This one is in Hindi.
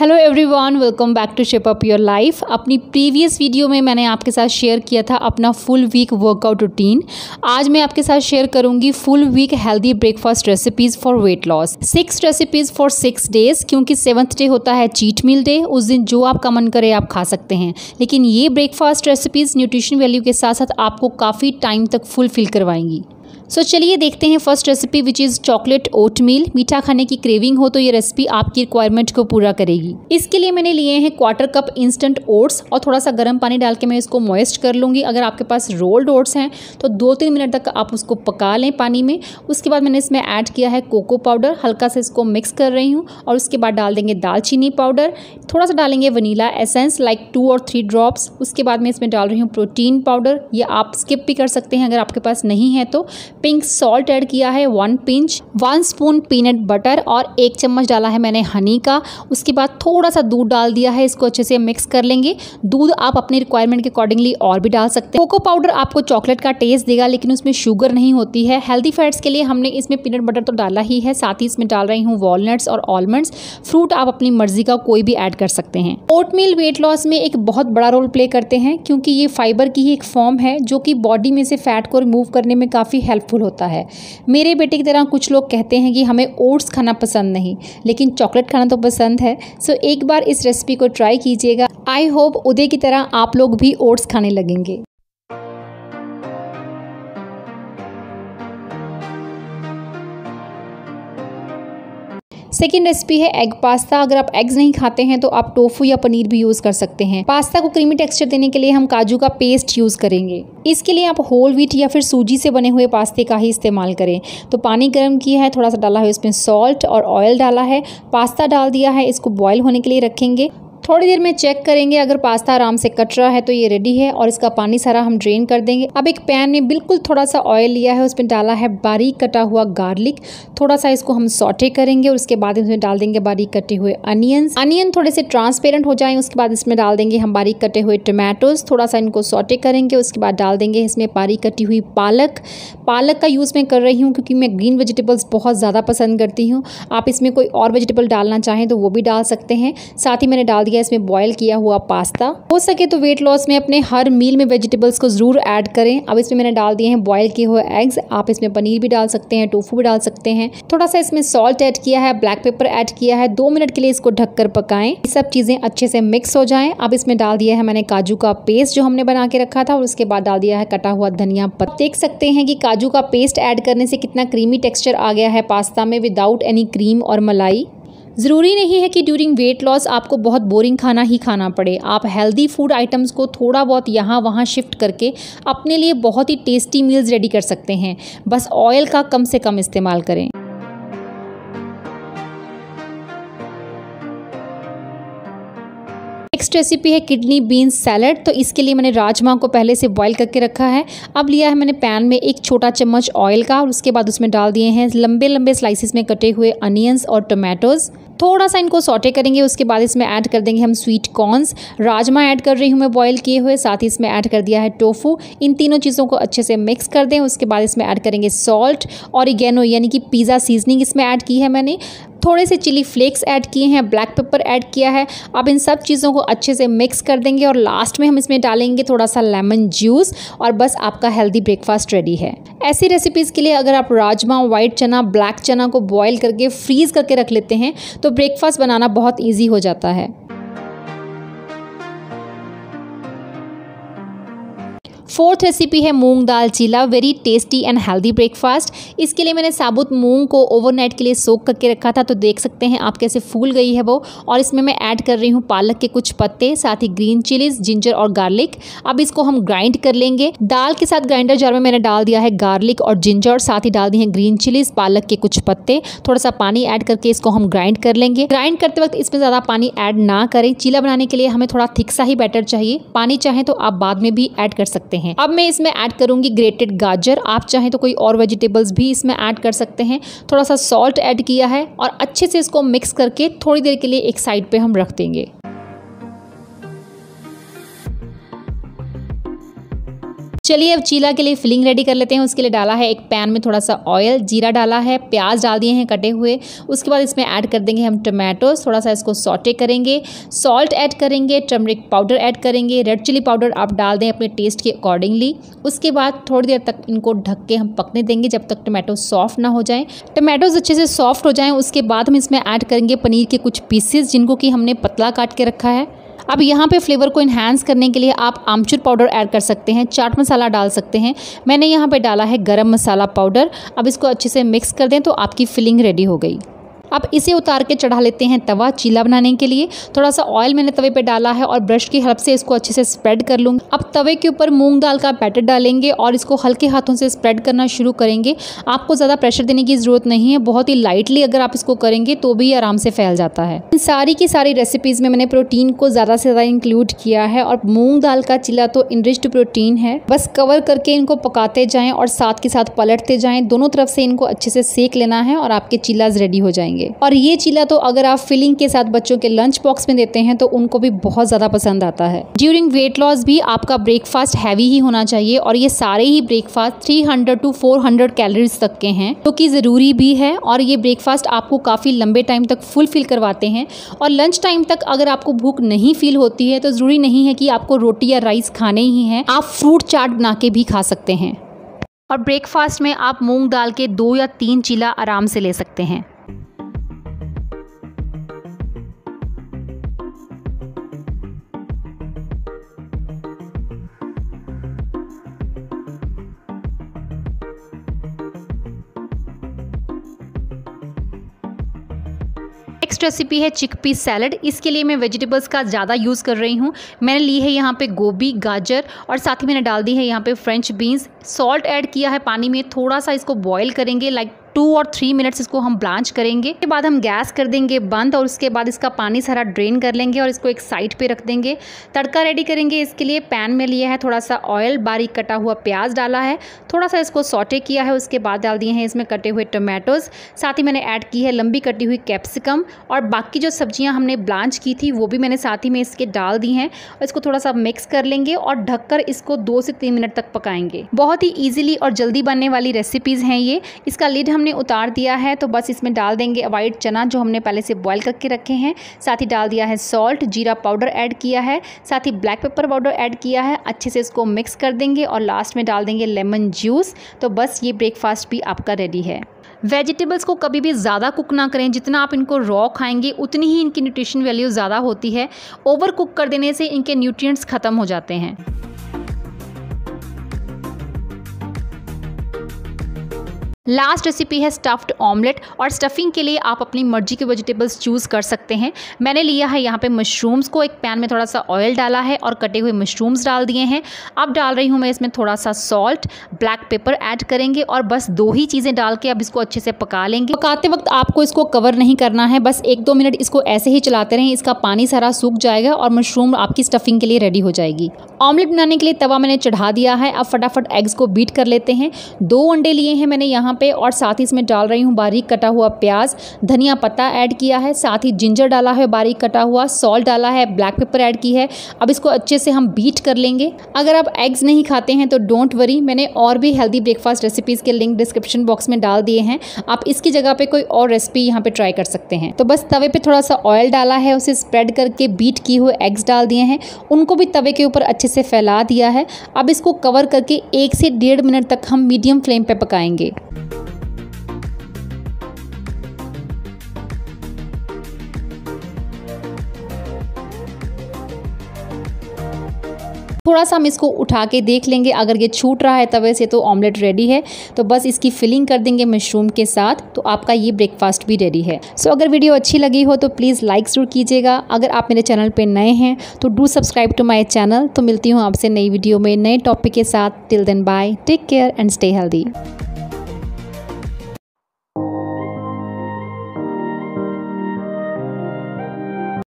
Hello everyone, welcome back to shape up your life. अपनी प्रीवियस वीडियो में मैंने आपके साथ शेयर किया था अपना फुल वीक वर्कआउट रूटीन। आज मैं आपके साथ शेयर करूंगी full week healthy breakfast recipes for weight loss, 6 recipes for 6 days. क्योंकि 7th डे होता है चीट मील डे, उस दिन जो आपका मन करे आप खा सकते हैं, लेकिन ये ब्रेकफास्ट रेसिपीज़ न्यूट्रिशन वैल्यू के साथ साथ आपको काफ़ी टाइम तक फुलफिल करवाएंगी। सो चलिए देखते हैं first recipe which is chocolate oatmeal. मीठा खाने की क्रेविंग हो तो ये रेसिपी आपकी रिक्वायरमेंट को पूरा करेगी। इसके लिए मैंने लिए हैं 1/4 कप इंस्टेंट ओट्स और थोड़ा सा गर्म पानी डाल के मैं इसको मॉइस्ट कर लूँगी। अगर आपके पास रोल्ड ओट्स हैं तो 2-3 मिनट तक आप उसको पका लें पानी में। उसके बाद मैंने इसमें ऐड किया है कोको पाउडर, हल्का से इसको मिक्स कर रही हूँ। और उसके बाद डाल देंगे दालचीनी पाउडर, थोड़ा सा डालेंगे वनीला एसेंस लाइक 2 और 3 ड्रॉप्स। उसके बाद मैं इसमें डाल रही हूँ प्रोटीन पाउडर, ये आप स्किप भी कर सकते हैं अगर आपके पास नहीं है तो। पिंक सॉल्ट ऐड किया है 1 पिंच, 1 स्पून पीनट बटर और 1 चम्मच डाला है मैंने हनी का। उसके बाद थोड़ा सा दूध डाल दिया है, इसको अच्छे से मिक्स कर लेंगे। दूध आप अपनी रिक्वायरमेंट के अकॉर्डिंगली और भी डाल सकते हैं। कोको पाउडर आपको चॉकलेट का टेस्ट देगा लेकिन उसमें शुगर नहीं होती है। हेल्दी फैट्स के लिए हमने इसमें पीनट बटर तो डाला ही है, साथ ही इसमें डाल रही हूँ वॉलनट्स और आलमंड्स। फ्रूट आप अपनी मर्जी का कोई भी ऐड कर सकते हैं। ओटमील वेट लॉस में एक बहुत बड़ा रोल प्ले करते हैं क्योंकि ये फाइबर की ही एक फॉर्म है जो कि बॉडी में से फैट को रिमूव करने में काफ़ी हेल्पफुल होता है। मेरे बेटे की तरह कुछ लोग कहते हैं कि हमें ओट्स खाना पसंद नहीं लेकिन चॉकलेट खाना तो पसंद है। सो एक बार इस रेसिपी को ट्राई कीजिएगा। आई होप उदय की तरह आप लोग भी ओट्स खाने लगेंगे। सेकेंड रेसिपी है एग पास्ता। अगर आप एग्स नहीं खाते हैं तो आप टोफू या पनीर भी यूज़ कर सकते हैं। पास्ता को क्रीमी टेक्सचर देने के लिए हम काजू का पेस्ट यूज़ करेंगे। इसके लिए आप होल व्हीट या फिर सूजी से बने हुए पास्ते का ही इस्तेमाल करें। तो पानी गर्म किया है, थोड़ा सा डाला है उसमें सॉल्ट और ऑयल डाला है, पास्ता डाल दिया है। इसको बॉयल होने के लिए रखेंगे। थोड़ी देर में चेक करेंगे, अगर पास्ता आराम से कट रहा है तो ये रेडी है और इसका पानी सारा हम ड्रेन कर देंगे। अब एक पैन में बिल्कुल थोड़ा सा ऑयल लिया है, उसमें डाला है बारीक कटा हुआ गार्लिक, थोड़ा सा इसको हम सॉटे करेंगे। और उसके बाद इसमें डाल देंगे बारीक कटे हुए अनियन थोड़े से ट्रांसपेरेंट हो जाएंगे। उसके बाद इसमें डाल देंगे हम बारीक कटे हुए टोमेटोज, थोड़ा सा इनको सॉटे करेंगे। उसके बाद डाल देंगे इसमें बारीक कटी हुई पालक का यूज़ मैं कर रही हूँ क्योंकि मैं ग्रीन वेजिटेबल्स बहुत ज़्यादा पसंद करती हूँ। आप इसमें कोई और वेजिटेबल डालना चाहें तो वो भी डाल सकते हैं। साथ ही मैंने डाल दिया इसमें बॉयल किया हुआ पास्ता। हो सके तो वेट लॉस में अपने हर मील में वेजिटेबल्स को जरूर ऐड करें। अब इसमें मैंने डाल दिए हैं बॉयल किए हुए एग्स, आप इसमें पनीर भी डाल सकते हैं, टोफू भी डाल सकते हैं। थोड़ा सा इसमें सॉल्ट ऐड किया है, ब्लैक पेपर ऐड किया है। 2 मिनट के लिए इसको ढककर पकाएं, ये सब चीज़ें अच्छे से मिक्स हो जाएं। अब इसमें डाल दिया है मैंने काजू का पेस्ट जो हमने बना के रखा था और उसके बाद डाल दिया है कटा हुआ धनिया पत्ता। देख सकते हैं कि काजू का पेस्ट ऐड करने से कितना क्रीमी टेक्सचर आ गया है पास्ता में विदाउट एनी क्रीम और मलाई। ज़रूरी नहीं है कि ड्यूरिंग वेट लॉस आपको बहुत बोरिंग खाना ही खाना पड़े। आप हेल्दी फूड आइटम्स को थोड़ा बहुत यहाँ वहाँ शिफ्ट करके अपने लिए बहुत ही टेस्टी मील्स रेडी कर सकते हैं। बस ऑयल का कम से कम इस्तेमाल करें। नेक्स्ट रेसिपी है किडनी बीन्स सैलड। तो इसके लिए मैंने राजमा को पहले से बॉईल करके रखा है। अब लिया है मैंने पैन में 1 छोटा चम्मच ऑयल का और उसके बाद उसमें डाल दिए हैं लंबे लंबे स्लाइसिस में कटे हुए अनियंस और टोमेटोज। थोड़ा सा इनको सॉटे करेंगे। उसके बाद इसमें ऐड कर देंगे हम स्वीट कॉर्न्स। राजमा ऐड कर रही हूँ मैं बॉईल किए हुए, साथ ही इसमें ऐड कर दिया है टोफू। इन तीनों चीज़ों को अच्छे से मिक्स कर दें। उसके बाद इसमें ऐड करेंगे सॉल्ट, ऑरिगेनो यानी कि पिज़्ज़ा सीजनिंग इसमें ऐड की है मैंने, थोड़े से चिली फ्लेक्स ऐड किए हैं, ब्लैक पेपर ऐड किया है। अब इन सब चीज़ों को अच्छे से मिक्स कर देंगे और लास्ट में हम इसमें डालेंगे थोड़ा सा लेमन जूस और बस आपका हेल्दी ब्रेकफास्ट रेडी है। ऐसी रेसिपीज़ के लिए अगर आप राजमा, वाइट चना, ब्लैक चना को बॉईल करके फ्रीज़ करके रख लेते हैं तो ब्रेकफास्ट बनाना बहुत ईजी हो जाता है। फोर्थ रेसिपी है मूंग दाल चीला, very tasty and healthy breakfast. इसके लिए मैंने साबुत मूंग को ओवरनाइट के लिए सोक करके रखा था। तो देख सकते हैं आप कैसे फूल गई है वो। और इसमें मैं ऐड कर रही हूँ पालक के कुछ पत्ते, साथ ही ग्रीन चिलीज, जिंजर और गार्लिक। अब इसको हम ग्राइंड कर लेंगे। दाल के साथ ग्राइंडर जार में मैंने डाल दिया है गार्लिक और जिंजर, साथ ही डाल दिए हैं ग्रीन चिलीज, पालक के कुछ पत्ते, थोड़ा सा पानी ऐड करके इसको हम ग्राइंड कर लेंगे। ग्राइंड करते वक्त इसमें ज़्यादा पानी ऐड ना करें। चीला बनाने के लिए हमें थोड़ा थिक सा ही बैटर चाहिए। पानी चाहें तो आप बाद में भी ऐड कर सकते हैं। अब मैं इसमें ऐड करूंगी ग्रेटेड गाजर, आप चाहें तो कोई और वेजिटेबल्स भी इसमें ऐड कर सकते हैं। थोड़ा सा सॉल्ट ऐड किया है और अच्छे से इसको मिक्स करके थोड़ी देर के लिए एक साइड पे हम रख देंगे। चलिए अब चीला के लिए फिलिंग रेडी कर लेते हैं। उसके लिए डाला है एक पैन में थोड़ा सा ऑयल, जीरा डाला है, प्याज डाल दिए हैं कटे हुए। उसके बाद इसमें ऐड कर देंगे हम टमाटोस, थोड़ा सा इसको सॉटे करेंगे, सॉल्ट ऐड करेंगे, टर्मरिक पाउडर ऐड करेंगे, रेड चिली पाउडर आप डाल दें अपने टेस्ट के अकॉर्डिंगली। उसके बाद थोड़ी देर तक इनको ढक के हम पकने देंगे जब तक टमाटो सॉफ्ट ना हो जाए। टमाटोज अच्छे से सॉफ्ट हो जाएँ उसके बाद हम इसमें ऐड करेंगे पनीर के कुछ पीसेस जिनको कि हमने पतला काट के रखा है। अब यहाँ पे फ्लेवर को इन्हांस करने के लिए आप आमचूर पाउडर ऐड कर सकते हैं, चाट मसाला डाल सकते हैं। मैंने यहाँ पे डाला है गरम मसाला पाउडर। अब इसको अच्छे से मिक्स कर दें तो आपकी फिलिंग रेडी हो गई। अब इसे उतार के चढ़ा लेते हैं तवा चीला बनाने के लिए। थोड़ा सा ऑयल मैंने तवे पे डाला है और ब्रश की हेल्प से इसको अच्छे से स्प्रेड कर लूँगी। अब तवे के ऊपर मूंग दाल का बैटर डालेंगे और इसको हल्के हाथों से स्प्रेड करना शुरू करेंगे। आपको ज़्यादा प्रेशर देने की ज़रूरत नहीं है, बहुत ही लाइटली अगर आप इसको करेंगे तो भी आराम से फैल जाता है। इन सारी की सारी रेसिपीज़ में मैंने प्रोटीन को ज़्यादा से ज़्यादा इंक्लूड किया है और मूँग दाल का चीला तो इनरिच्ड प्रोटीन है। बस कवर करके इनको पकाते जाएँ और साथ के साथ पलटते जाएँ, दोनों तरफ से इनको अच्छे से सेक लेना है और आपके चीलाज रेडी हो जाएंगे। और ये चीला तो अगर आप फिलिंग के साथ बच्चों के लंच बॉक्स में देते हैं तो उनको भी बहुत ज्यादा पसंद आता है। ड्यूरिंग वेट लॉस भी आपका ब्रेकफास्ट हैवी ही होना चाहिए और ये सारे ही ब्रेकफास्ट 300 to 400 कैलोरीज तक के हैं, जो कि जरूरी भी है। और ये ब्रेकफास्ट आपको काफी लंबे टाइम तक फुलफिल करवाते हैं। और लंच टाइम तक अगर आपको भूख नहीं फील होती है तो जरूरी नहीं है कि आपको रोटी या राइस खाने ही है, आप फ्रूट चाट बना के भी खा सकते हैं। और ब्रेकफास्ट में आप मूंग दाल के 2 या 3 चीला आराम से ले सकते हैं। नेक्स्ट रेसिपी है चिकपी सैलड। इसके लिए मैं वेजिटेबल्स का ज़्यादा यूज़ कर रही हूँ। मैंने ली है यहाँ पे गोभी, गाजर और साथ ही मैंने डाल दी है यहाँ पे फ्रेंच बीन्स। सॉल्ट ऐड किया है पानी में, थोड़ा सा इसको बॉईल करेंगे, लाइक 2 और 3 मिनट्स इसको हम ब्लांच करेंगे। उसके बाद हम गैस कर देंगे बंद और उसके बाद इसका पानी सारा ड्रेन कर लेंगे और इसको एक साइड पे रख देंगे। तड़का रेडी करेंगे। इसके लिए पैन में लिया है थोड़ा सा ऑयल, बारीक कटा हुआ प्याज डाला है, थोड़ा सा इसको सॉटे किया है। उसके बाद डाल दिए हैं इसमें कटे हुए टोमेटोज, साथ ही मैंने ऐड की है लंबी कटी हुई कैप्सिकम और बाकी जो सब्जियाँ हमने ब्लांच की थी वो भी मैंने साथ ही में इसके डाल दी हैं। इसको थोड़ा सा मिक्स कर लेंगे और ढककर इसको 2 से 3 मिनट तक पकाएंगे। बहुत ही ईजिली और जल्दी बनने वाली रेसिपीज़ हैं ये। इसका लिड हमने उतार दिया है तो बस इसमें डाल देंगे वाइट चना जो हमने पहले से बॉईल करके रखे हैं। साथ ही डाल दिया है सॉल्ट, जीरा पाउडर ऐड किया है, साथ ही ब्लैक पेपर पाउडर ऐड किया है। अच्छे से इसको मिक्स कर देंगे और लास्ट में डाल देंगे लेमन जूस। तो बस ये ब्रेकफास्ट भी आपका रेडी है। वेजिटेबल्स को कभी भी ज़्यादा कुक ना करें, जितना आप इनको रॉ खाएंगे उतनी ही इनकी न्यूट्रिशन वैल्यू ज़्यादा होती है। ओवर कुक कर देने से इनके न्यूट्रिएंट्स ख़त्म हो जाते हैं। लास्ट रेसिपी है स्टफ्ड ऑमलेट और स्टफिंग के लिए आप अपनी मर्जी के वेजिटेबल्स चूज़ कर सकते हैं। मैंने लिया है यहाँ पे मशरूम्स को, एक पैन में थोड़ा सा ऑयल डाला है और कटे हुए मशरूम्स डाल दिए हैं। अब डाल रही हूँ मैं इसमें थोड़ा सा सॉल्ट, ब्लैक पेपर ऐड करेंगे और बस 2 ही चीज़ें डाल के अब इसको अच्छे से पका लेंगे। पकाते वक्त आपको इसको कवर नहीं करना है, बस 1-2 मिनट इसको ऐसे ही चलाते रहें, इसका पानी सारा सूख जाएगा और मशरूम आपकी स्टफिंग के लिए रेडी हो जाएगी। ऑमलेट बनाने के लिए तवा मैंने चढ़ा दिया है। अब फटाफट एग्स को बीट कर लेते हैं। 2 अंडे लिए हैं मैंने यहाँ पे और साथ ही इसमें डाल रही हूँ बारीक कटा हुआ प्याज, धनिया पत्ता ऐड किया है, साथ ही जिंजर डाला है बारीक कटा हुआ, सॉल्ट डाला है, ब्लैक पेपर ऐड की है। अब इसको अच्छे से हम बीट कर लेंगे। अगर आप एग्स नहीं खाते हैं तो डोंट वरी, मैंने और भी हेल्दी ब्रेकफास्ट रेसिपीज़ के लिंक डिस्क्रिप्शन बॉक्स में डाल दिए हैं, आप इसकी जगह पर कोई और रेसिपी यहाँ पर ट्राई कर सकते हैं। तो बस तवे पर थोड़ा सा ऑयल डाला है, उसे स्प्रेड करके बीट किए हुए एग्स डाल दिए हैं, उनको भी तवे के ऊपर अच्छे से फैला दिया है। अब इसको कवर करके 1 से 1.5 मिनट तक हम मीडियम फ्लेम पर पकाएंगे। थोड़ा सा हम इसको उठा के देख लेंगे, अगर ये छूट रहा है तवे से तो ऑमलेट रेडी है। तो बस इसकी फिलिंग कर देंगे मशरूम के साथ, तो आपका ये ब्रेकफास्ट भी रेडी है। सो अगर वीडियो अच्छी लगी हो तो प्लीज़ लाइक ज़रूर कीजिएगा। अगर आप मेरे चैनल पे नए हैं तो do subscribe to my channel. तो मिलती हूँ आपसे नई वीडियो में नए टॉपिक के साथ। Till then bye, take care and stay healthy.